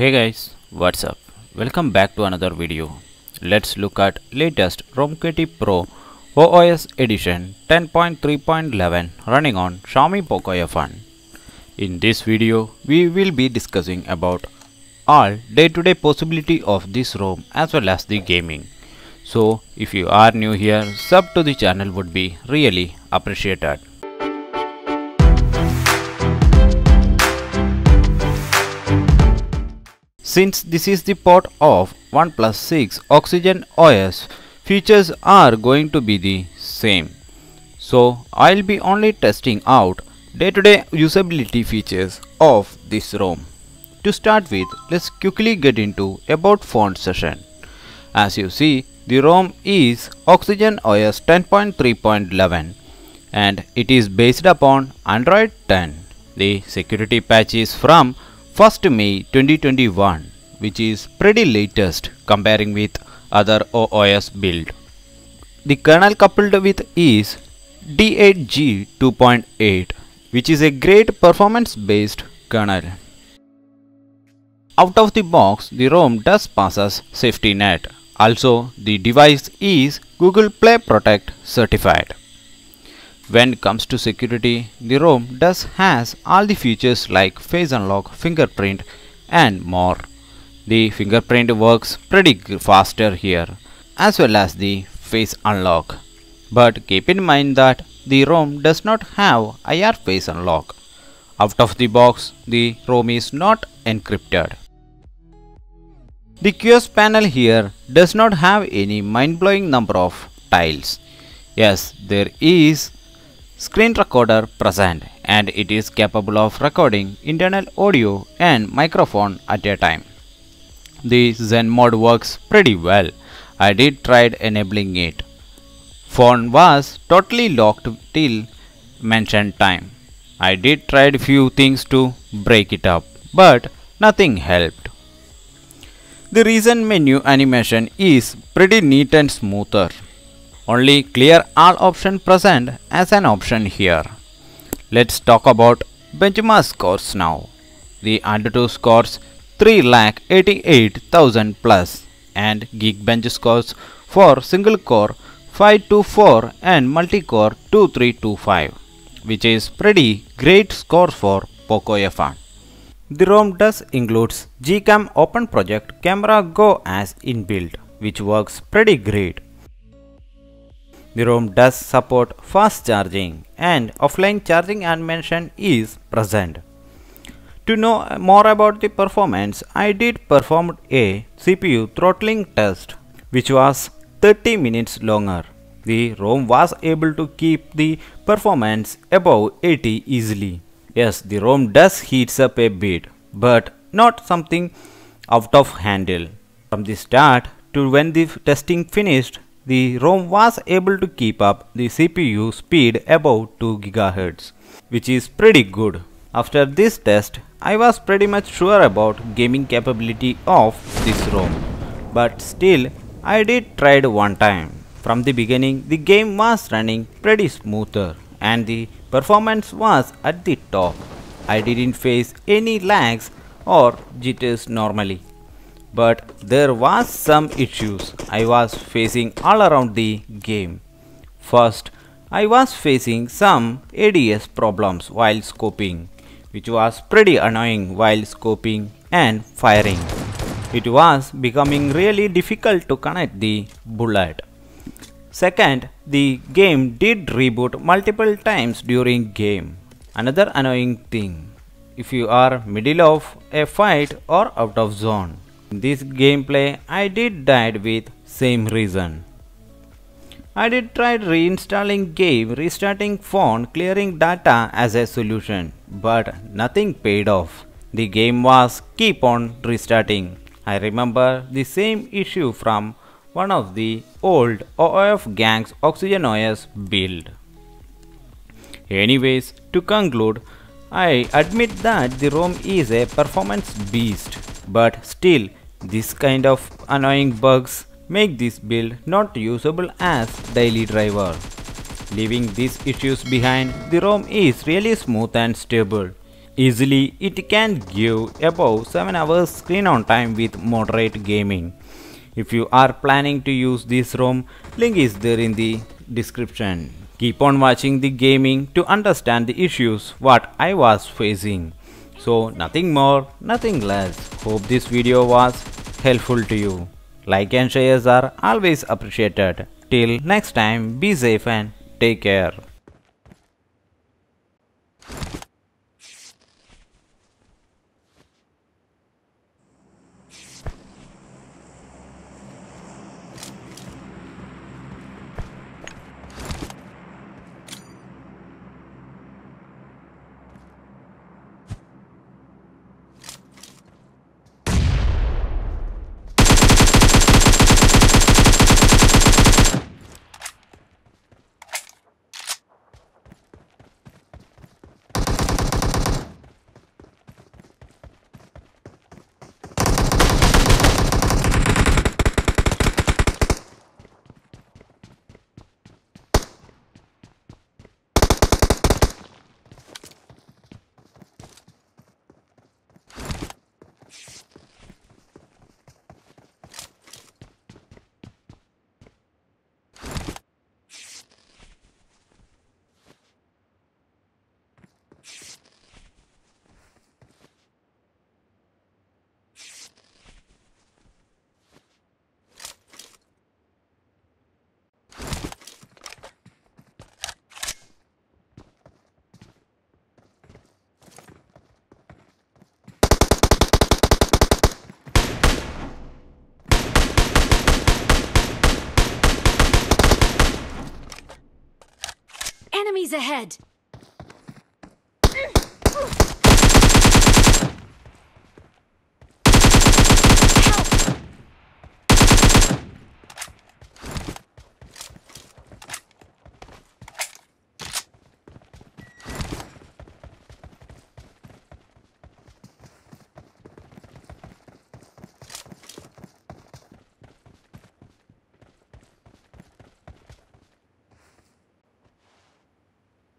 Hey guys, what's up? Welcome back to another video. Let's look at latest RomKTpro OS edition 10.3.11 running on Xiaomi Poco F1. In this video, we will be discussing about all day-to-day possibility of this ROM as well as the gaming. So, if you are new here, sub to the channel would be really appreciated. Since this is the port of OnePlus 6, Oxygen OS features are going to be the same. So, I'll be only testing out day-to-day usability features of this ROM. To start with, let's quickly get into about font session. As you see, the ROM is Oxygen OS 10.3.11 and it is based upon Android 10. The security patch is from 1st May 2021, which is pretty latest comparing with other OS build. The kernel coupled with is D8G 2.8, which is a great performance based kernel. Out of the box, the ROM does passes safety net. Also, the device is Google Play Protect certified. When it comes to security, the ROM does has all the features like face unlock, fingerprint and more. The fingerprint works pretty faster here as well as the face unlock. But keep in mind that the ROM does not have IR face unlock. Out of the box, the ROM is not encrypted. The QoS panel here does not have any mind-blowing number of tiles. Yes, there is screen recorder present and it is capable of recording internal audio and microphone at a time. The Zen mod works pretty well. I did try enabling it. Phone was totally locked till mentioned time. I did try few things to break it up, but nothing helped. The recent menu animation is pretty neat and smoother. Only clear all option present as an option here. Let's talk about benchmark scores now. The Antutu scores 3,88,000 plus and geekbench scores for single core 524 and multi-core 2325, which is pretty great score for Poco F1. The ROM does includes gcam open project camera go as inbuilt, which works pretty great. The ROM does support fast charging and offline charging animation is present. To know more about the performance, I did perform a CPU throttling test which was 30 minutes longer. The ROM was able to keep the performance above 80 easily. Yes, the ROM does heats up a bit, but not something out of handle. From the start to when the testing finished, the ROM was able to keep up the CPU speed above 2 GHz, which is pretty good. After this test, I was pretty much sure about gaming capability of this ROM. But still, I did try one time. From the beginning, the game was running pretty smoother and the performance was at the top. I didn't face any lags or jitters normally. But there was some issues I was facing all around the game. First, I was facing some ADS problems while scoping, which was pretty annoying while scoping and firing. It was becoming really difficult to connect the bullet. Second, the game did reboot multiple times during game. Another annoying thing, if you are middle of a fight or out of zone. In this gameplay, I did died with same reason. I did try reinstalling game, restarting phone, clearing data as a solution, but nothing paid off. The game was keep on restarting. I remember the same issue from one of the old OF gang's Oxygen OS build. Anyways, to conclude, I admit that the ROM is a performance beast, but still, this kind of annoying bugs make this build not usable as daily driver. Leaving these issues behind, the ROM is really smooth and stable. easily, it can give above 7 hours screen on time with moderate gaming. If you are planning to use this ROM, link is there in the description. Keep on watching the gaming to understand the issues what I was facing. So nothing more, nothing less. Hope this video was helpful to you. Like and shares are always appreciated. Till next time, be safe and take care. Enemies ahead!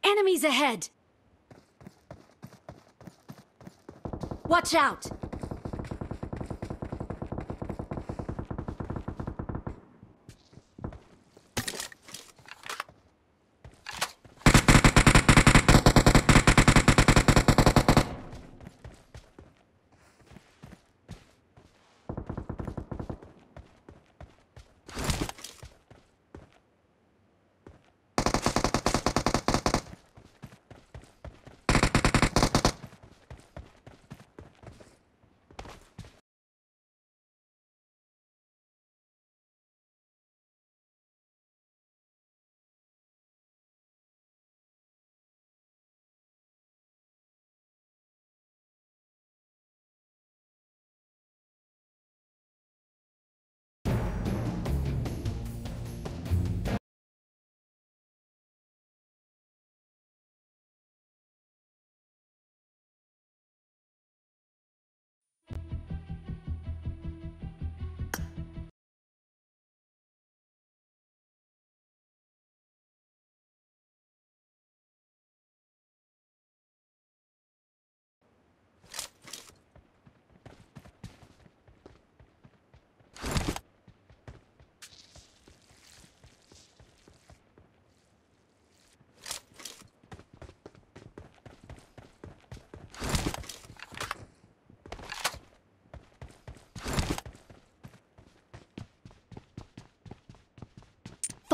Enemies ahead! Watch out!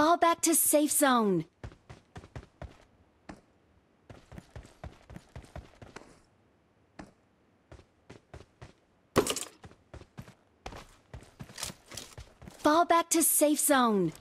Fall back to safe zone. Fall back to safe zone.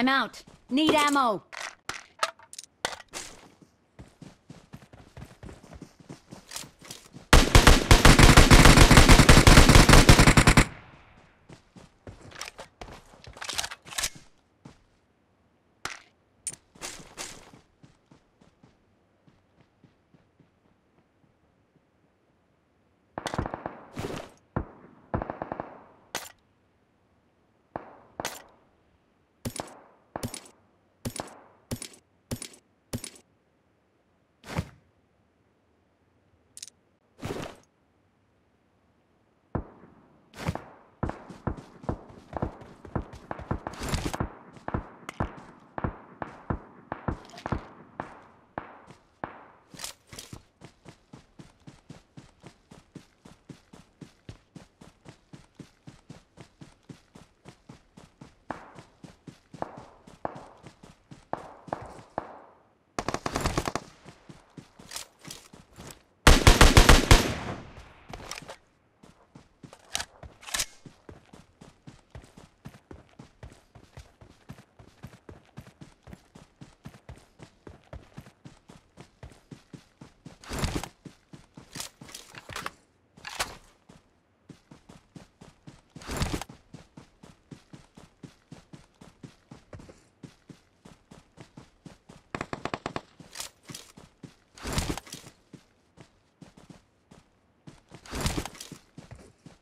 I'm out. Need ammo.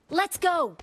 Let's go!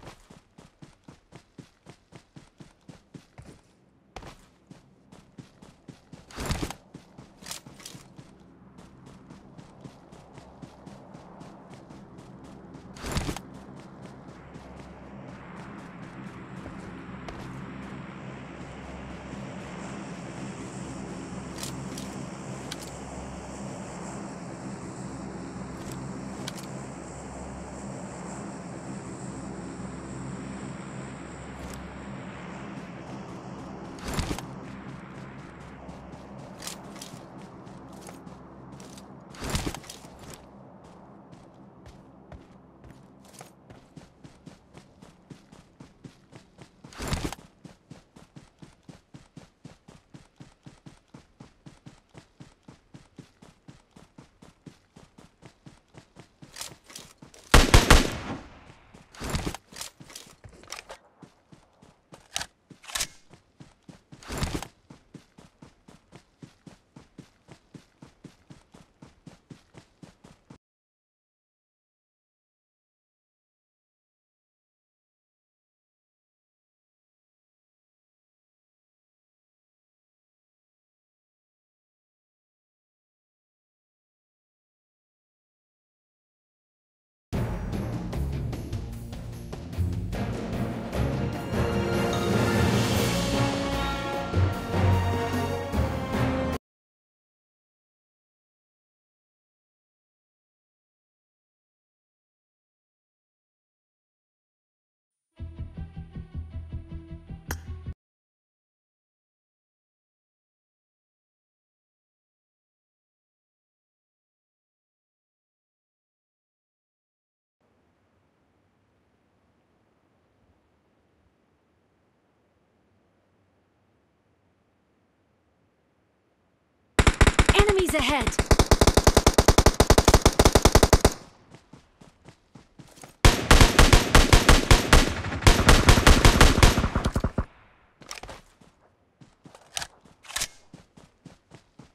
Enemies ahead!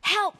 Help!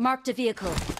Marked a vehicle.